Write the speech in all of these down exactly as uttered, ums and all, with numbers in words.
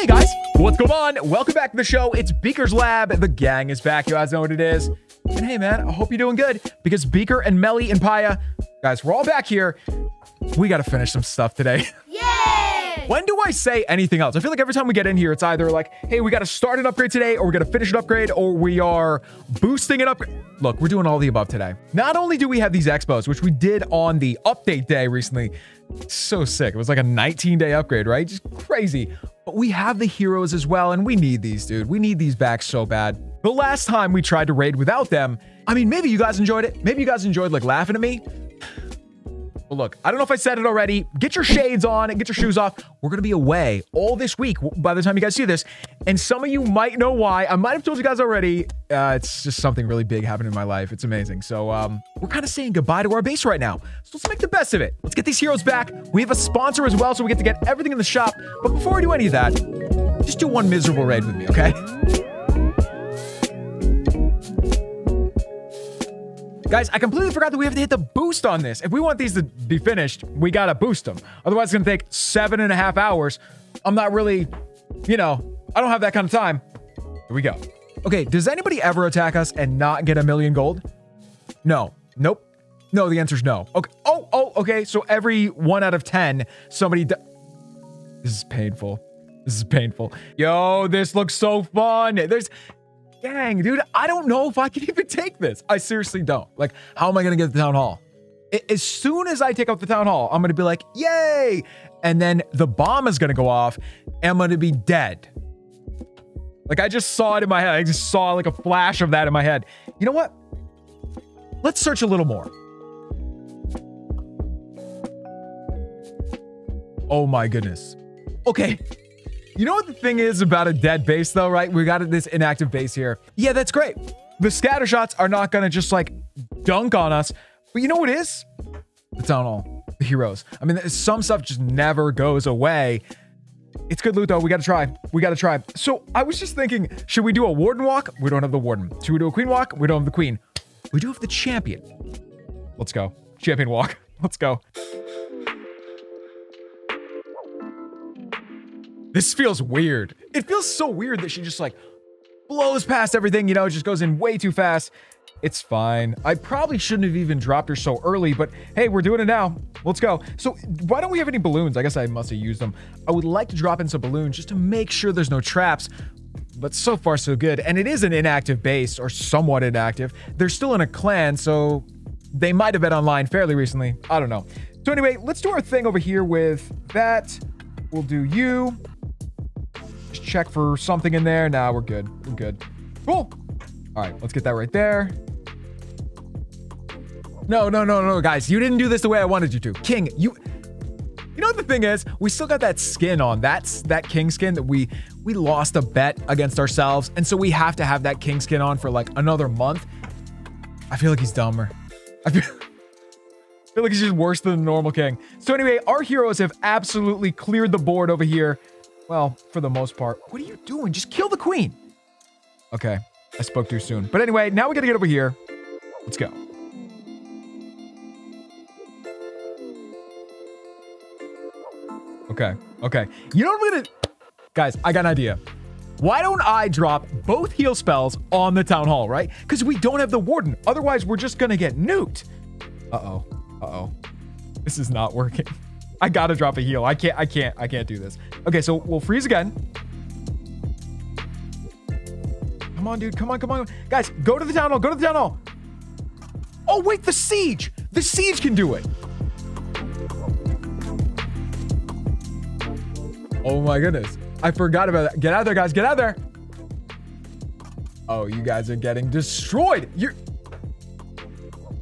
Hey guys, what's going on? Welcome back to the show. It's Beaker's Lab. The gang is back. You guys know what it is. And hey man, I hope you're doing good because Beaker and Melly and Paya, guys, we're all back here. We got to finish some stuff today. Yay! When do I say anything else? I feel like every time we get in here, it's either like, hey, we got to start an upgrade today, or we're going to finish an upgrade, or we are boosting an upgrade. Look, we're doing all the above today. Not only do we have these expos, which we did on the update day recently. So sick. It was like a nineteen day upgrade, right? Just crazy. But we have the heroes as well, and we need these, dude. We need these back so bad. The last time we tried to raid without them, I mean, maybe you guys enjoyed it. Maybe you guys enjoyed, like, laughing at me. But look, I don't know if I said it already. Get your shades on and get your shoes off. We're going to be away all this week by the time you guys see this. And some of you might know why. I might have told you guys already. Uh, it's just something really big happened in my life. It's amazing. So um, we're kind of saying goodbye to our base right now. So let's make the best of it. Let's get these heroes back. We have a sponsor as well, so we get to get everything in the shop. But before we do any of that, just do one miserable raid with me, okay? Guys, I completely forgot that we have to hit the boost on this. If we want these to be finished, we gotta boost them. Otherwise, it's gonna take seven and a half hours. I'm not really, you know, I don't have that kind of time. Here we go. Okay, does anybody ever attack us and not get a million gold? No. Nope. No, the answer's no. Okay. Oh, oh, okay. So every one out of ten, somebody... This is painful. This is painful. Yo, this looks so fun. There's... Dang, dude, I don't know if I can even take this. I seriously don't. Like, how am I going to get the town hall? As soon as I take out the town hall, I'm going to be like, yay. And then the bomb is going to go off. And I'm going to be dead. Like, I just saw it in my head. I just saw like a flash of that in my head. You know what? Let's search a little more. Oh, my goodness. Okay. You know what the thing is about a dead base, though, right? We got this inactive base here. Yeah, that's great. The scatter shots are not going to just, like, dunk on us. But you know what is? The town hall. The heroes. I mean, some stuff just never goes away. It's good loot, though. We got to try. We got to try. So I was just thinking, should we do a warden walk? We don't have the warden. Should we do a queen walk? We don't have the queen. We do have the champion. Let's go. Champion walk. Let's go. This feels weird. It feels so weird that she just like blows past everything, you know, just goes in way too fast. It's fine. I probably shouldn't have even dropped her so early, but hey, we're doing it now. Let's go. So why don't we have any balloons? I guess I must have used them. I would like to drop in some balloons just to make sure there's no traps, but so far so good. And it is an inactive base or somewhat inactive. They're still in a clan, so they might have been online fairly recently. I don't know. So anyway, let's do our thing over here with that. We'll do you. Just check for something in there. Nah, we're good. We're good. Cool. All right, let's get that right there. No, no, no, no, guys. You didn't do this the way I wanted you to. King, you... You know what the thing is? We still got that skin on. That's that king skin that we we lost a bet against ourselves. And so we have to have that king skin on for like another month. I feel like he's dumber. I feel... I feel like he's just worse than the normal king. So anyway, our heroes have absolutely cleared the board over here. Well, for the most part. What are you doing? Just kill the queen. Okay, I spoke too soon. But anyway, now we gotta get over here. Let's go. Okay, okay. You know what we're gonna... Guys, I got an idea. Why don't I drop both heal spells on the town hall, right? Because we don't have the warden. Otherwise, we're just gonna get nuked. Uh-oh. Uh-oh. This is not working. I gotta drop a heal. I can't, I can't, I can't do this. Okay, so we'll freeze again. Come on, dude. Come on, come on. Guys, go to the town hall. Go to the town hall. Oh, wait, the siege. The siege can do it. Oh, my goodness. I forgot about that. Get out of there, guys. Get out of there. Oh, you guys are getting destroyed. You're...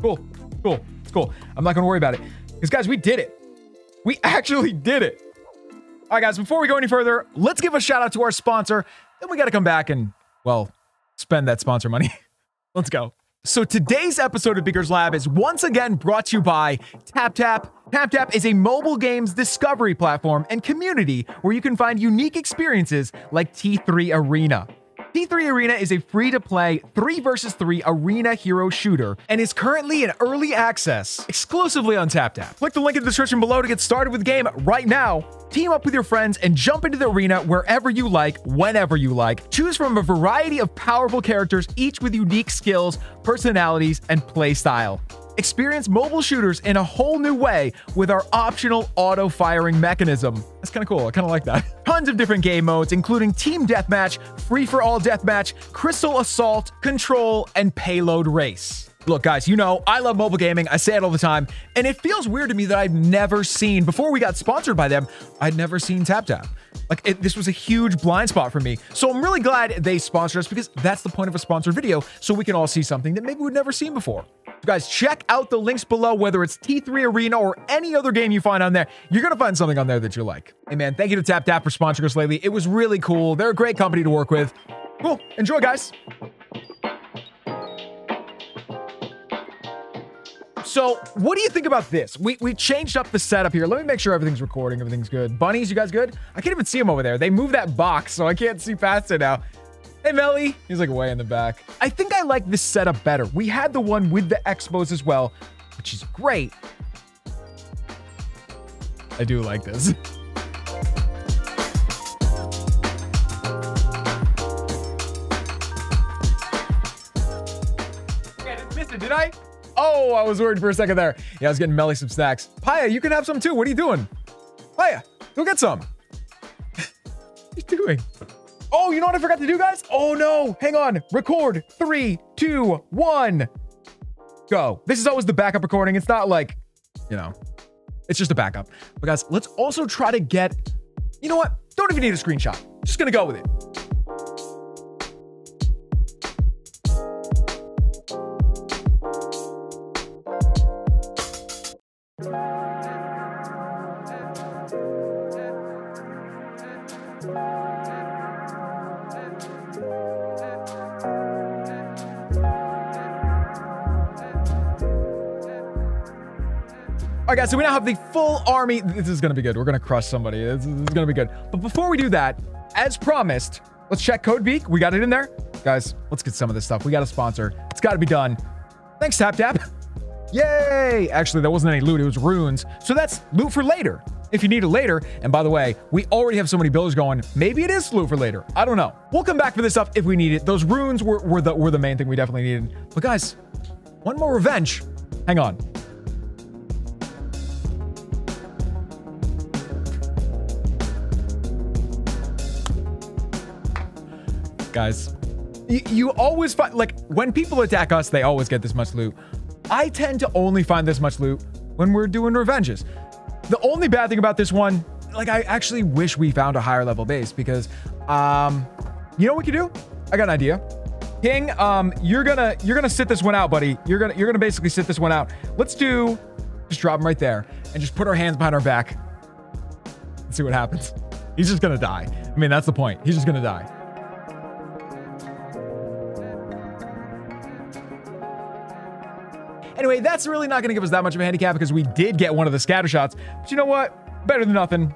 Cool. Cool. It's cool. I'm not going to worry about it. Because, guys, we did it. We actually did it. All right, guys, before we go any further, let's give a shout out to our sponsor. Then we got to come back and, well, spend that sponsor money. Let's go. So today's episode of Beaker's Lab is once again brought to you by TapTap. TapTap is a mobile games discovery platform and community where you can find unique experiences like T three Arena. T three Arena is a free-to-play three versus three arena hero shooter and is currently in early access exclusively on TapTap. Click the link in the description below to get started with the game right now. team up with your friends, and jump into the arena wherever you like, whenever you like. Choose from a variety of powerful characters, each with unique skills, personalities, and play style. Experience mobile shooters in a whole new way with our optional auto-firing mechanism. That's kind of cool. I kind of like that. Tons of different game modes, including Team Deathmatch, Free-for-All Deathmatch, Crystal Assault, Control, and Payload Race. Look, guys, you know, I love mobile gaming. I say it all the time, and it feels weird to me that I've never seen, before we got sponsored by them, I'd never seen TapTap. Like, it, this was a huge blind spot for me. So I'm really glad they sponsored us, because that's the point of a sponsored video, so we can all see something that maybe we've never seen before. So guys, check out the links below, whether it's T three Arena or any other game you find on there. You're going to find something on there that you like. Hey, man, thank you to TapTap for sponsoring us lately. It was really cool. They're a great company to work with. Cool. Enjoy, guys. So what do you think about this? We, we changed up the setup here. Let me make sure everything's recording. Everything's good. Bunnies, you guys good? I can't even see them over there. They moved that box, so I can't see past it now. Hey, Melly. He's like way in the back. I think I like this setup better. We had the one with the Expos as well, which is great. I do like this. Okay, I just missed it, did I? Oh, I was worried for a second there. Yeah, I was getting Melly some snacks. Paya, you can have some too. What are you doing? Paya, go get some. What are you doing? Oh, you know what I forgot to do, guys? Oh no, hang on. Record, three, two, one, go. This is always the backup recording. It's not like, you know, it's just a backup. But guys, let's also try to get, you know what? Don't even need a screenshot. Just gonna go with it. All right, guys, so we now have the full army. This is going to be good. We're going to crush somebody. This is going to be good. But before we do that, as promised, let's check Code Beak. We got it in there. Guys, let's get some of this stuff. We got a sponsor. It's got to be done. Thanks, TapTap. Yay! Actually, there wasn't any loot. It was runes. So that's loot for later, if you need it later. And by the way, we already have so many builders going. Maybe it is loot for later. I don't know. We'll come back for this stuff if we need it. Those runes were, were, the, were the main thing we definitely needed. But guys, one more revenge. Hang on. Guys, you, you always find, like, when people attack us, they always get this much loot. I tend to only find this much loot when we're doing revenges. The only bad thing about this one, like, I actually wish we found a higher level base, because um you know what we could do? I got an idea. King, um you're gonna you're gonna sit this one out, buddy. You're gonna you're gonna basically sit this one out. Let's do, just drop him right there and just put our hands behind our back and see what happens. He's just gonna die. I mean, that's the point. He's just gonna die. Anyway, that's really not going to give us that much of a handicap, because we did get one of the scatter shots. But you know what? Better than nothing.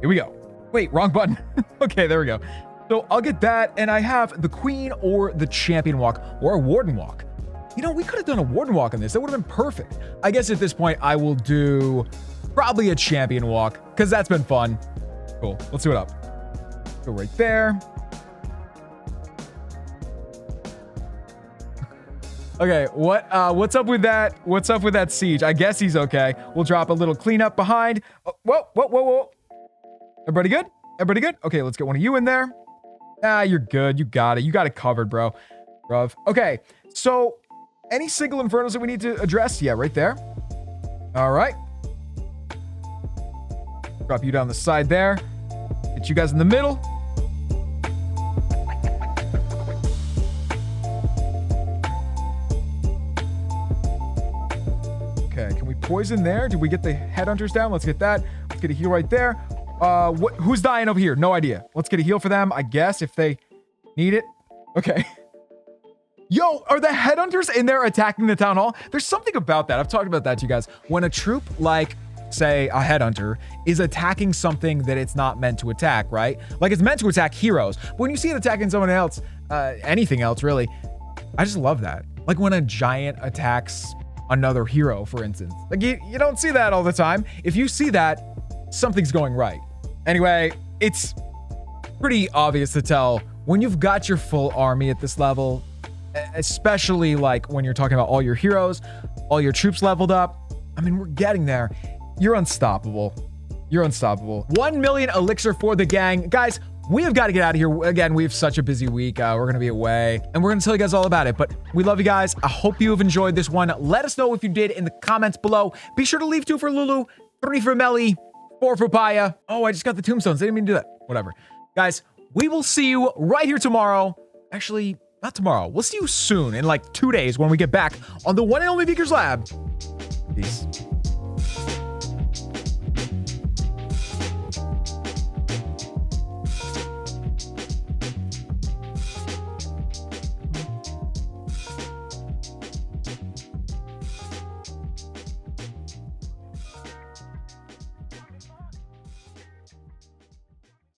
Here we go. Wait, wrong button. Okay, there we go. So I'll get that, and I have the queen or the champion walk or a warden walk. You know, we could have done a warden walk on this. That would have been perfect. I guess at this point, I will do probably a champion walk, because that's been fun. Cool. Let's do it up. Go right there. Okay, what uh, what's up with that? What's up with that siege? I guess he's okay. We'll drop a little cleanup behind. Oh, whoa, whoa, whoa, whoa. Everybody good? Everybody good? Okay, let's get one of you in there. Ah, you're good. You got it. You got it covered, bro. Bruv. Okay, so any single infernos that we need to address? Yeah, right there. All right. Drop you down the side there. Get you guys in the middle. Poison there. Did we get the headhunters down? Let's get that. Let's get a heal right there. Uh, what, who's dying over here? No idea. Let's get a heal for them, I guess, if they need it. Okay. Yo, are the headhunters in there attacking the town hall? There's something about that. I've talked about that to you guys. When a troop, like, say, a headhunter, is attacking something that it's not meant to attack, right? Like, it's meant to attack heroes. But when you see it attacking someone else, uh, anything else, really, I just love that. Like, when a giant attacks another hero, for instance. Like, you, you don't see that all the time. If you see that, something's going right. Anyway, it's pretty obvious to tell when you've got your full army at this level, especially like when you're talking about all your heroes, all your troops leveled up. I mean, we're getting there. You're unstoppable. You're unstoppable. one million elixir for the gang. Guys, we have got to get out of here. Again, we have such a busy week. Uh, we're going to be away, and we're going to tell you guys all about it. But we love you guys. I hope you have enjoyed this one. Let us know if you did in the comments below. Be sure to leave two for Lulu, three for Melly, four for Paya. Oh, I just got the tombstones. I didn't mean to do that. Whatever. Guys, we will see you right here tomorrow. Actually, not tomorrow. We'll see you soon in like two days when we get back on the one and only Beaker's Lab. Peace.